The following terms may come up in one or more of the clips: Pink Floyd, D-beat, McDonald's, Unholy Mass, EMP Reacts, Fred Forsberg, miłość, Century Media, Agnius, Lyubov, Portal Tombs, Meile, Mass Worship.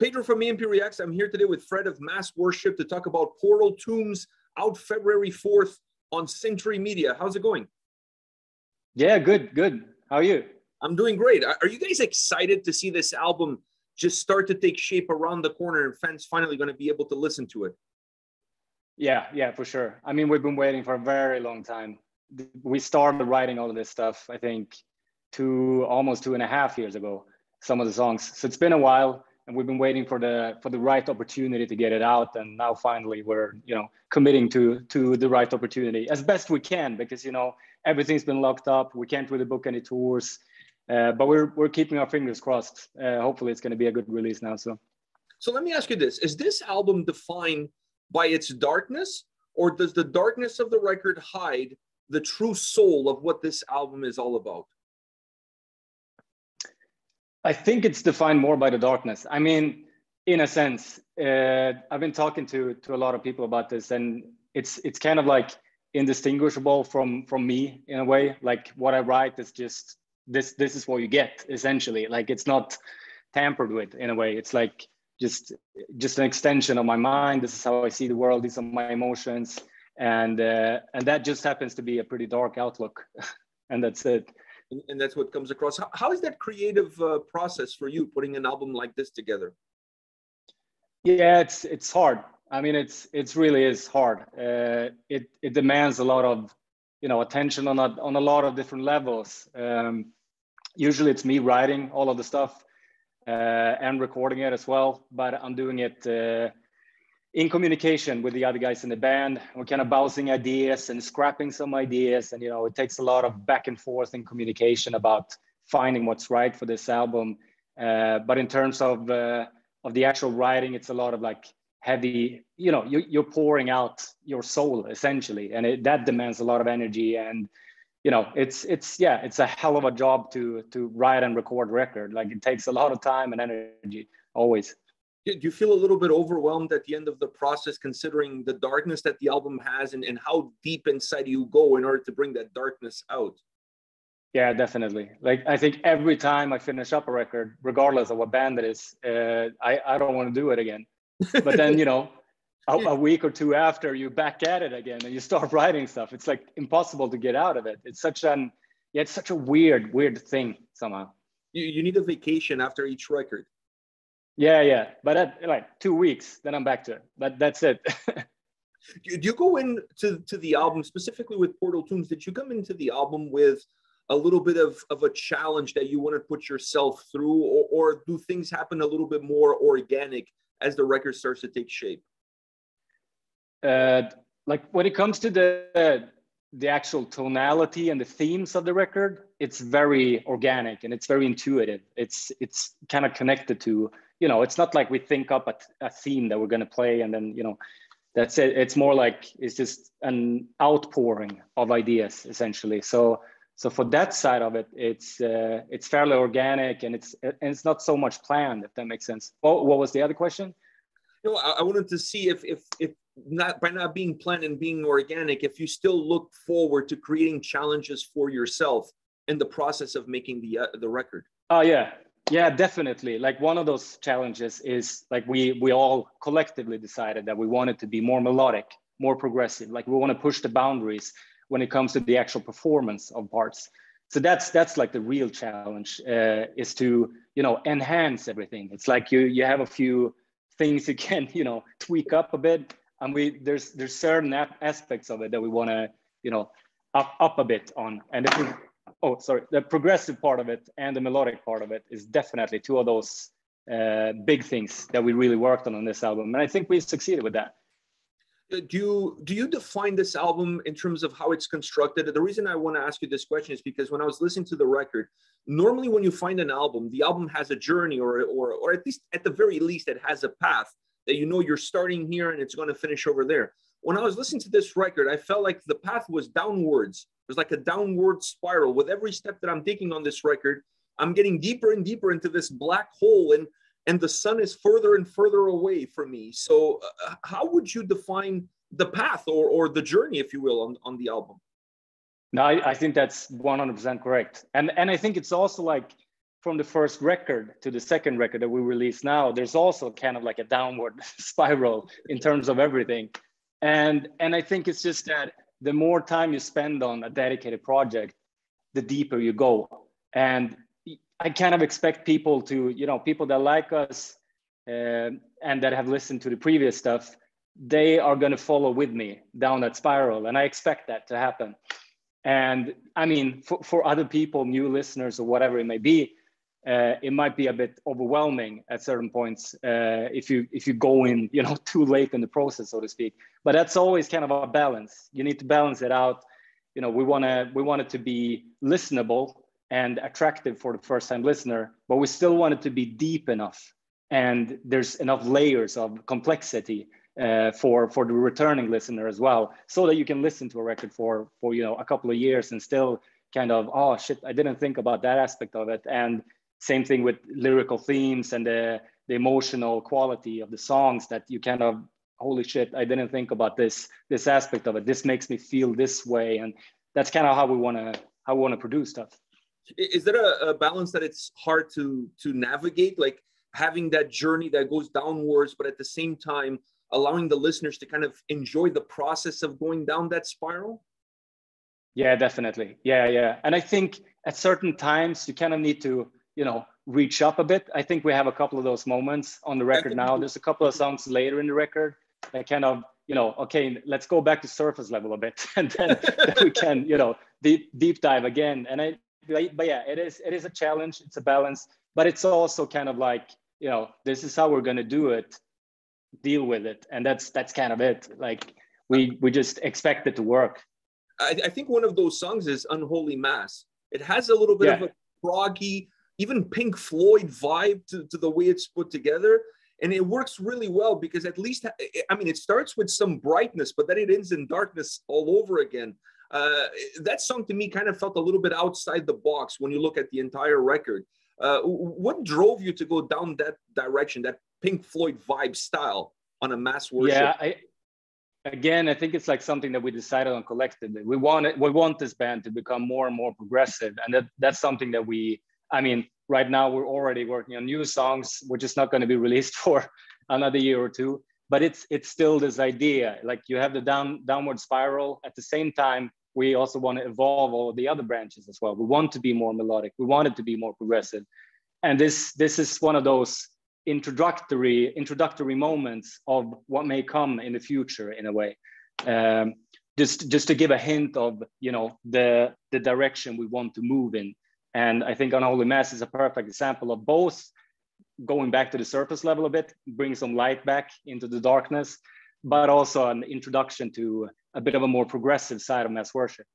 Pedro from EMP Reacts. I'm here today with Fred of Mass Worship to talk about Portal Tombs, out February 4th on Century Media. How's it going? Yeah, good, good. How are you? I'm doing great. Are you guys excited to see this album just start to take shape around the corner and fans finally going to be able to listen to it? Yeah, for sure. I mean, we've been waiting for a very long time. We started writing all of this stuff, I think, almost two and a half years ago, some of the songs. So it's been a while, and we've been waiting for the right opportunity to get it out. And now finally we're, committing to the right opportunity as best we can, because, everything's been locked up. We can't really book any tours, but we're keeping our fingers crossed. Hopefully it's going to be a good release now. So let me ask you this. Is this album defined by its darkness, or does the darkness of the record hide the true soul of what this album is all about? I think it's defined more by the darkness. I mean, in a sense, I've been talking to a lot of people about this, and it's kind of like indistinguishable from me in a way. Like, what I write is just, this is what you get, essentially. Like, it's not tampered with in a way. It's like just an extension of my mind. This is how I see the world. These are my emotions. And that just happens to be a pretty dark outlook. And that's it. And that's what comes across. How is that creative process for you, putting an album like this together? Yeah, it's hard. I mean, it really is hard. It demands a lot of, attention on a lot of different levels. Usually it's me writing all of the stuff and recording it as well, but I'm doing it in communication with the other guys in the band. We're kind of bouncing ideas and scrapping some ideas. And, it takes a lot of back and forth in communication about finding what's right for this album. But in terms of the actual writing, it's a lot of like heavy, you're pouring out your soul essentially. And that demands a lot of energy. And, it's a hell of a job to write and record record. Like, it takes a lot of time and energy always. Do you feel a little bit overwhelmed at the end of the process, considering the darkness that the album has and how deep inside you go in order to bring that darkness out? Yeah, definitely. Like, I think every time I finish up a record, regardless of what band it is, I don't want to do it again. But then, a week or two after, you're back at it again and you start writing stuff. It's like impossible to get out of it. It's such a weird thing somehow. You need a vacation after each record. Yeah. But at like 2 weeks, then I'm back to it. But that's it. Do you go into the album, specifically with Portal Tombs, did you come into the album with a little bit of a challenge that you want to put yourself through, or do things happen a little bit more organic as the record starts to take shape? Like, when it comes to the actual tonality and the themes of the record, it's very organic and it's very intuitive. It's kind of connected to, it's not like we think up a theme that we're going to play and then, that's it. It's more like, it's just an outpouring of ideas essentially. So for that side of it, it's fairly organic, and it's not so much planned, if that makes sense. Oh, what was the other question? I wanted to see if not by not being planned and being organic, if you still look forward to creating challenges for yourself in the process of making the record. Oh yeah, definitely. Like, one of those challenges is, like, we all collectively decided that we wanted to be more melodic, more progressive. Like, we want to push the boundaries when it comes to the actual performance of parts. So that's like the real challenge, is to enhance everything. It's like you have a few things you can tweak up a bit. And there's certain aspects of it that we want to, up a bit on. And the progressive part of it and the melodic part of it is definitely two of those big things that we really worked on this album. And I think we succeeded with that. Do you define this album in terms of how it's constructed? The reason I want to ask you this question is because when I was listening to the record, normally when you find an album, the album has a journey, or at least at the very least, it has a path that you're starting here and it's going to finish over there. When I was listening to this record, I felt like the path was downwards. It was like a downward spiral. With every step that I'm taking on this record, I'm getting deeper and deeper into this black hole, and the sun is further and further away from me. So how would you define the path or the journey, if you will, on the album? No, I think that's 100% correct. And I think it's also like, from the first record to the second record that we release now, there's also kind of like a downward spiral in terms of everything. And I think it's just that the more time you spend on a dedicated project, the deeper you go. And I kind of expect people to, you know, people that like us and that have listened to the previous stuff, they are going to follow with me down that spiral. And I expect that to happen. And I mean, for other people, new listeners or whatever it may be, it might be a bit overwhelming at certain points if you go in, you know, too late in the process, so to speak. But that's always kind of a balance. You need to balance it out. You know, we want it to be listenable and attractive for the first-time listener, but we still want it to be deep enough, and there's enough layers of complexity for the returning listener as well, so that you can listen to a record for you know, a couple of years and still kind of, oh shit, I didn't think about that aspect of it. And same thing with lyrical themes and the emotional quality of the songs, that you kind of, holy shit, I didn't think about this aspect of it. This makes me feel this way. And that's kind of how we want to produce stuff. Is there a balance that it's hard to navigate, like having that journey that goes downwards, but at the same time, allowing the listeners to kind of enjoy the process of going down that spiral? Yeah, definitely. Yeah. And I think at certain times, you kind of need to, you know, reach up a bit. I think we have a couple of those moments on the record now. There's a couple of songs later in the record that kind of, you know, okay, let's go back to surface level a bit. And then we can, you know, deep dive again. But yeah, it is a challenge. It's a balance, but it's also kind of like, you know, this is how we're going to do it, deal with it. And that's kind of it. Like we just expect it to work. I think one of those songs is Unholy Mass. It has a little bit of a proggy, even Pink Floyd vibe to the way it's put together. And it works really well because at least, I mean, it starts with some brightness, but then it ends in darkness all over again. That song to me kind of felt a little bit outside the box when you look at the entire record. What drove you to go down that direction, that Pink Floyd vibe style on a Mass Worship? Yeah, I think it's like something that we decided on collectively. We want this band to become more and more progressive. And that's something that right now we're already working on new songs, which is not going to be released for another year or two. But it's still this idea, like you have the downward spiral. At the same time, we also want to evolve all of the other branches as well. We want to be more melodic. We want it to be more progressive. And this is one of those introductory moments of what may come in the future, in a way. Just to give a hint of, you know, the direction we want to move in. And I think Unholy Mass is a perfect example of both going back to the surface level a bit, bring some light back into the darkness, but also an introduction to a bit of a more progressive side of Mass Worship.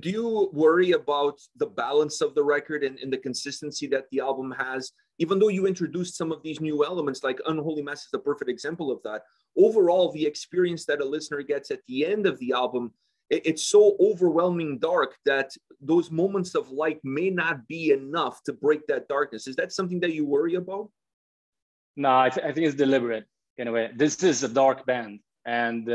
Do you worry about the balance of the record and the consistency that the album has? Even though you introduced some of these new elements, like Unholy Mass is the perfect example of that. Overall, the experience that a listener gets at the end of the album, it's so overwhelming dark that those moments of light may not be enough to break that darkness. Is that something that you worry about? No, I think it's deliberate in a way. This is a dark band, and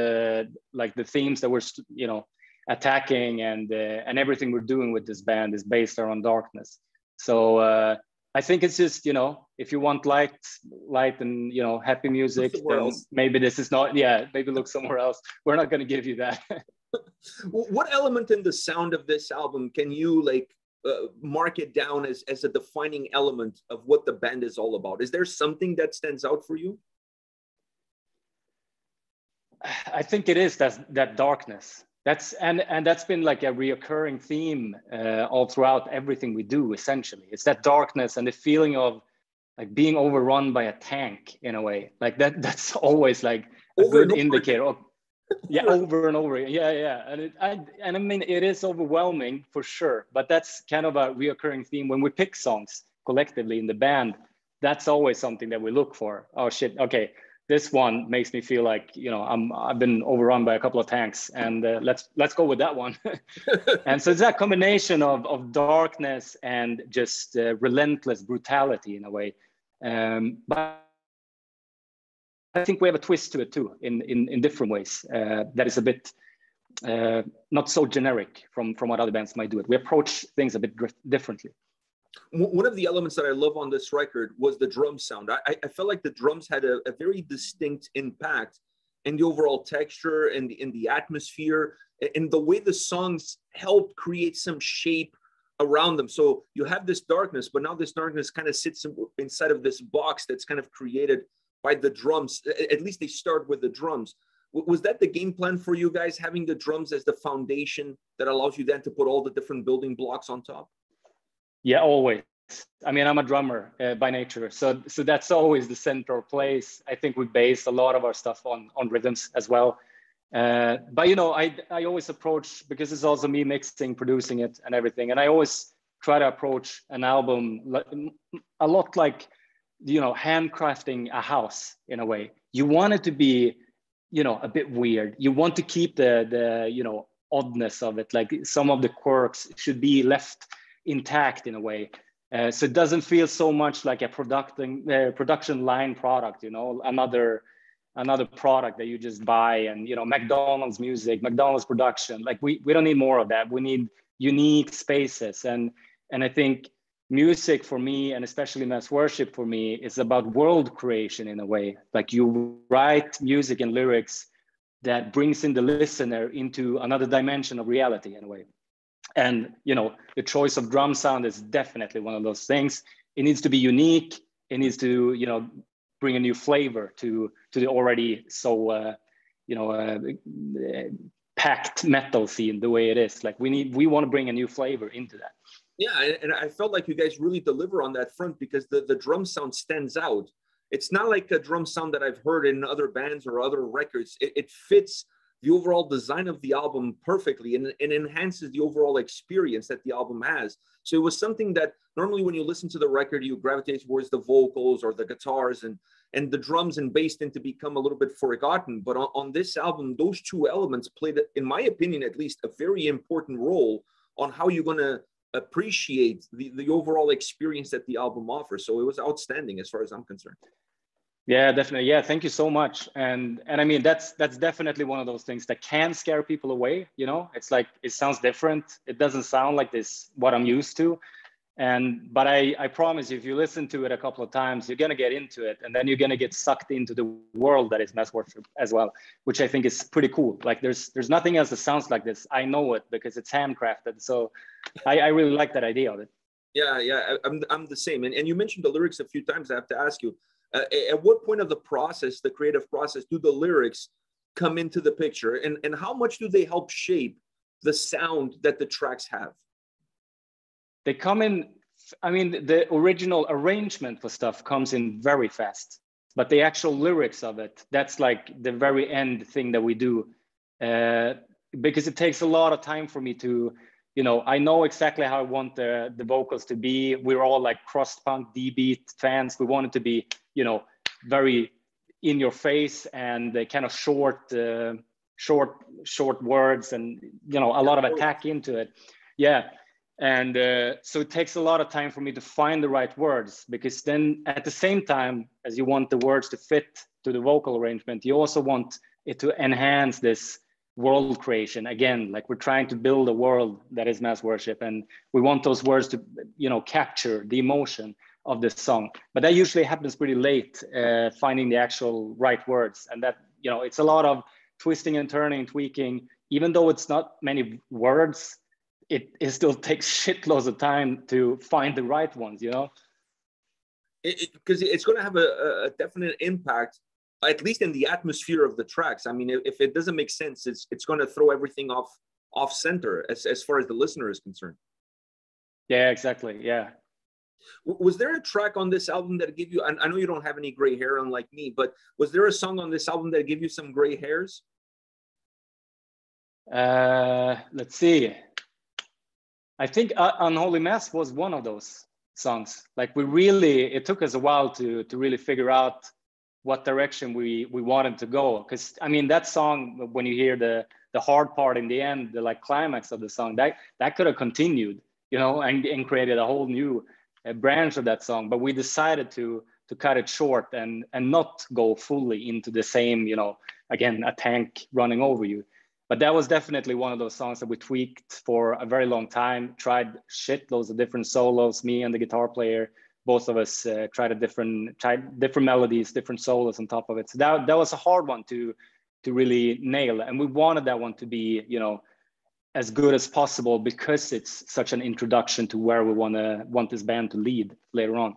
like the themes that we're, you know, attacking and everything we're doing with this band is based around darkness. So I think it's just, you know, if you want light and, you know, happy music, then maybe this is not, maybe look somewhere else. We're not going to give you that. What element in the sound of this album can you like mark it down as a defining element of what the band is all about? Is there something that stands out for you? I think it is that darkness. And that's been like a reoccurring theme all throughout everything we do, essentially. It's that darkness and the feeling of like being overrun by a tank, in a way. Like that's always like a good indicator. Over and over again. Yeah. And I mean, it is overwhelming for sure, but that's kind of a reoccurring theme when we pick songs collectively in the band. That's always something that we look for. Oh shit, okay, this one makes me feel like, you know, I've been overrun by a couple of tanks, and let's go with that one. And so it's that combination of darkness and just relentless brutality in a way. But I think we have a twist to it too, in different ways. That is a bit not so generic from what other bands might do it. We approach things a bit differently. One of the elements that I love on this record was the drum sound. I felt like the drums had a very distinct impact in the overall texture and in the atmosphere and the way the songs help create some shape around them. So you have this darkness, but now this darkness kind of sits inside of this box that's kind of created by the drums. At least they start with the drums. Was that the game plan for you guys, having the drums as the foundation that allows you then to put all the different building blocks on top? Yeah, always. I mean, I'm a drummer by nature, so that's always the central place. I think we base a lot of our stuff on rhythms as well. But you know, I always approach, because it's also me mixing, producing it and everything. And I always try to approach an album a lot like, you know, handcrafting a house in a way. You want it to be, you know, a bit weird. You want to keep the you know, oddness of it. Like some of the quirks should be left intact in a way. So it doesn't feel so much like a production line product, you know, another product that you just buy and, you know, McDonald's music, McDonald's production. Like we don't need more of that. We need unique spaces. And I think music for me, and especially Mass Worship for me, is about world creation in a way. Like you write music and lyrics that brings in the listener into another dimension of reality in a way. And, you know, the choice of drum sound is definitely one of those things. It needs to be unique. It needs to, you know, bring a new flavor to the already so, you know, packed metal scene the way it is. Like we want to bring a new flavor into that. Yeah, and I felt like you guys really deliver on that front, because the drum sound stands out. It's not like a drum sound that I've heard in other bands or other records. It fits the overall design of the album perfectly, and it enhances the overall experience that the album has. So it was something that normally when you listen to the record, you gravitate towards the vocals or the guitars, and the drums and bass tend to become a little bit forgotten. But on this album, those two elements played, in my opinion at least, a very important role on how you're going to appreciate the overall experience that the album offers. So it was outstanding as far as I'm concerned. Yeah, definitely. Yeah, thank you so much. And I mean, that's definitely one of those things that can scare people away. You know, it's like, it sounds different. It doesn't sound like this, what I'm used to. But I promise you, if you listen to it a couple of times, you're going to get into it. And then you're going to get sucked into the world that is Mass Worship as well, which I think is pretty cool. Like there's nothing else that sounds like this. I know it because it's handcrafted. So I really like that idea of it. Yeah. I'm the same. And you mentioned the lyrics a few times. I have to ask you, at what point of the process, the creative process, do the lyrics come into the picture? And how much do they help shape the sound that the tracks have? They come in, I mean, the original arrangement for stuff comes in very fast, but the actual lyrics of it, that's like the very end thing that we do. Because it takes a lot of time for me to, you know, I know exactly how I want the vocals to be. We're all like crust-punk D-beat fans. We want it to be, you know, very in your face and the kind of short words and, you know, a lot of attack into it. Yeah. And so it takes a lot of time for me to find the right words, because then at the same time as you want the words to fit to the vocal arrangement, you also want it to enhance this world creation again. Like we're trying to build a world that is Mass Worship, and we want those words to, you know, capture the emotion of this song. But that usually happens pretty late, finding the actual right words. And that, you know, it's a lot of twisting and turning, tweaking. Even though it's not many words, it still takes shitloads of time to find the right ones, you know, because it's going to have a definite impact, at least in the atmosphere of the tracks. I mean, if it doesn't make sense, it's going to throw everything off center as far as the listener is concerned. Yeah, exactly. Yeah. Was there a track on this album that gave you, I know you don't have any gray hair unlike me, but was there a song on this album that gave you some gray hairs? Let's see. I think Unholy Mass was one of those songs. Like it took us a while to really figure out what direction we wanted to go. Because I mean, that song, when you hear the hard part in the end, the like climax of the song, that could have continued, you know, and created a whole new branch of that song. But we decided to cut it short and not go fully into the same, you know, again, a tank running over you. But that was definitely one of those songs that we tweaked for a very long time, tried shitloads of different solos. Me and the guitar player, both of us tried a different melodies, different solos on top of it. So that was a hard one to really nail. And we wanted that one to be, you know, as good as possible, because it's such an introduction to where we want this band to lead later on.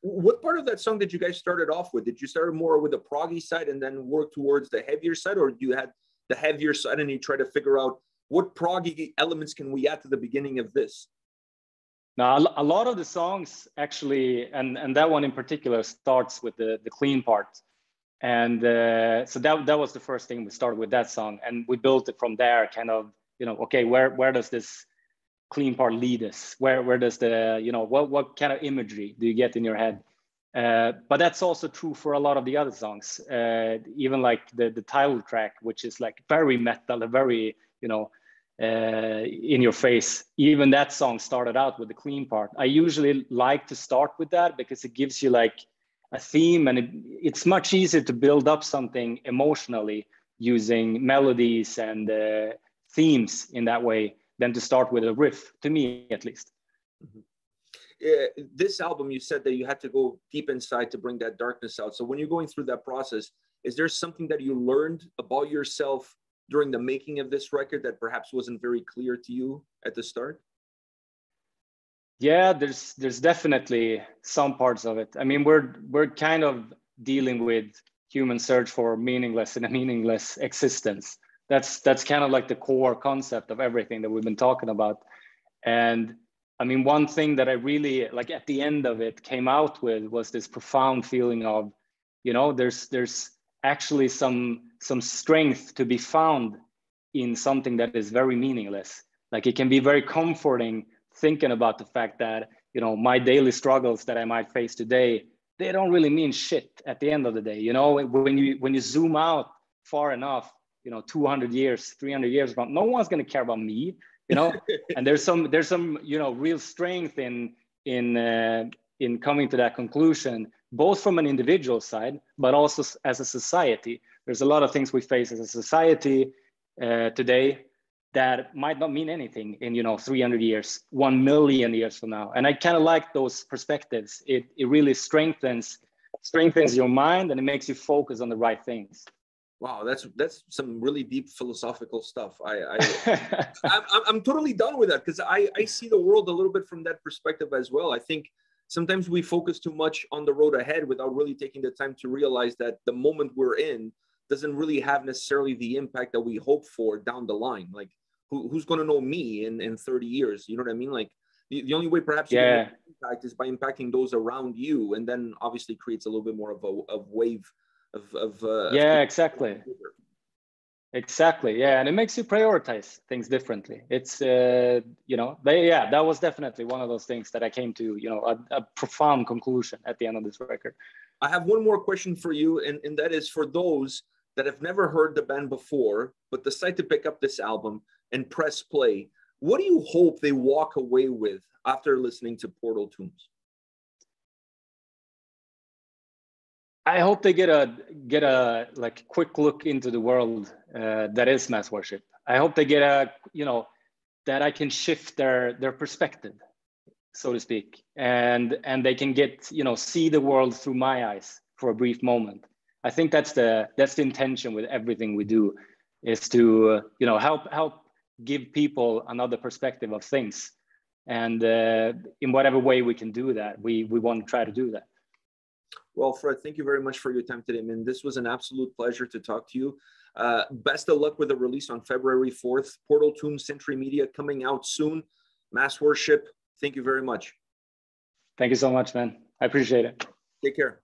What part of that song did you guys started off with? Did you start more with the proggy side and then work towards the heavier side, or you had the heavier side and you try to figure out what proggy elements can we add to the beginning of this? Now, a lot of the songs actually, and that one in particular, starts with the clean part. And so that was the first thing we started with, that song. And we built it from there, kind of, you know, okay, where does this clean part lead us? Where does the, you know, what kind of imagery do you get in your head? But that's also true for a lot of the other songs, even like the title track, which is like very metal, very, you know, in your face. Even that song started out with the clean part. I usually like to start with that because it gives you like a theme, and it's much easier to build up something emotionally using melodies and themes in that way than to start with a riff, to me at least. Mm-hmm. This album, you said that you had to go deep inside to bring that darkness out. So when you're going through that process, is there something that you learned about yourself during the making of this record that perhaps wasn't very clear to you at the start? Yeah, there's definitely some parts of it. I mean, we're kind of dealing with human search for meaningless and a meaningless existence. That's kind of like the core concept of everything that we've been talking about. And I mean, one thing that I really, like at the end of it, came out with was this profound feeling of, you know, there's actually some strength to be found in something that is very meaningless. Like, it can be very comforting thinking about the fact that, you know, my daily struggles that I might face today, they don't really mean shit at the end of the day. You know, when you zoom out far enough, you know, 200 years, 300 years from, no one's going to care about me, you know, and there's some, you know, real strength in coming to that conclusion, both from an individual side, but also as a society. There's a lot of things we face as a society today that might not mean anything in, you know, 300 years, 1 million years from now. And I kind of like those perspectives. It really strengthens your mind, and it makes you focus on the right things. Wow, that's some really deep philosophical stuff. I'm totally done with that, because I see the world a little bit from that perspective as well. I think sometimes we focus too much on the road ahead without really taking the time to realize that the moment we're in doesn't really have necessarily the impact that we hope for down the line. Like, who's going to know me in 30 years? You know what I mean? Like, the only way perhaps you can make impact is by impacting those around you, and then obviously creates a little bit more of a wave exactly. Yeah, and it makes you prioritize things differently. It's you know, that was definitely one of those things that I came to, you know, a profound conclusion at the end of this record. I have one more question for you, and that is for those that have never heard the band before but decide to pick up this album and press play, what do you hope they walk away with after listening to Portal Tombs? I hope they get a like quick look into the world that is Mass Worship. I hope they get a, you know, that I can shift their perspective, so to speak, and they can get, you know, see the world through my eyes for a brief moment. I think that's the intention with everything we do, is to you know, help give people another perspective of things, and in whatever way we can do that, we want to try to do that. Well, Fred, thank you very much for your time today, man. This was an absolute pleasure to talk to you. Best of luck with the release on February 4th. Portal Tombs, Century Media, coming out soon. Mass Worship, thank you very much. Thank you so much, man. I appreciate it. Take care.